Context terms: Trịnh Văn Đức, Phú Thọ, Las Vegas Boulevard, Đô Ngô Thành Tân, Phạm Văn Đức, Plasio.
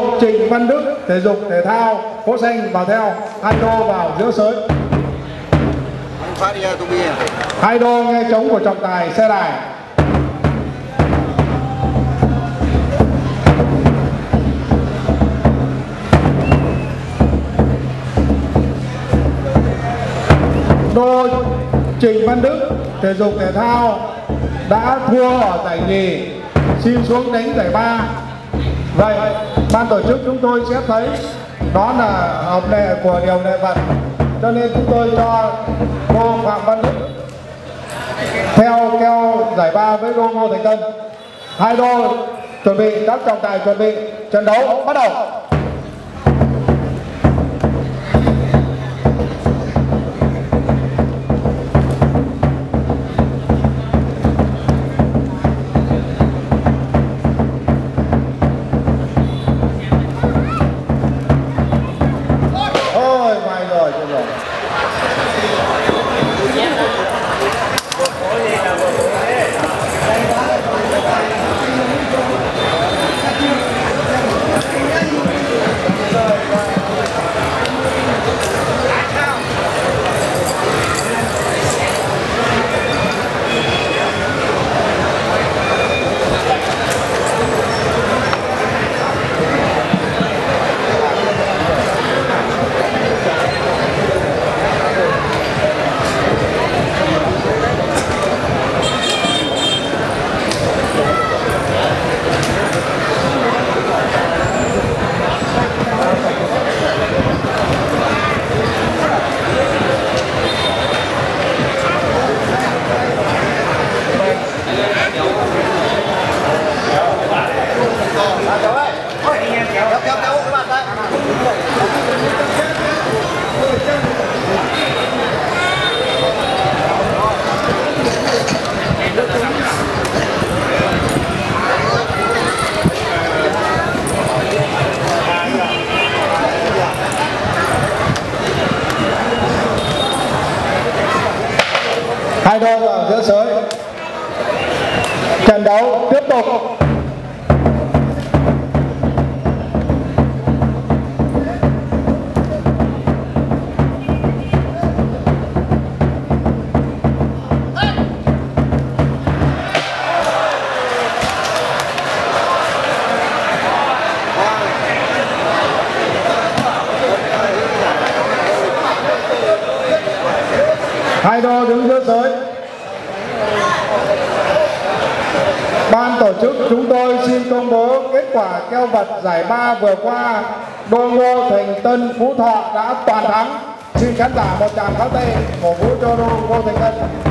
đô Trịnh Văn Đức, thể dục thể thao, phố xanh vào theo, hai đô vào giữa sới. Hai đô nghe trống của trọng tài xe đài. Đô Trịnh Văn Đức, thể dục thể thao đã thua ở giải nhì, xin xuống đánh giải ba. Vậy ban tổ chức chúng tôi sẽ thấy đó là hợp lệ của điều lệ vật, cho nên chúng tôi cho cô Phạm Văn Đức theo kèo giải ba với Đô Ngô Thành Tân. Hai đô chuẩn bị, các trọng tài chuẩn bị, trận đấu bắt đầu. Hai đô vào giữa sới, trận đấu tiếp tục. Hai đô đứng giữa sới. Ban tổ chức chúng tôi xin công bố kết quả kèo vật giải ba vừa qua. Đô Ngô Thành Tân Phú Thọ đã toàn thắng. Xin khán giả một tràng pháo tay cổ vũ cho Đô Ngô Thành Tân.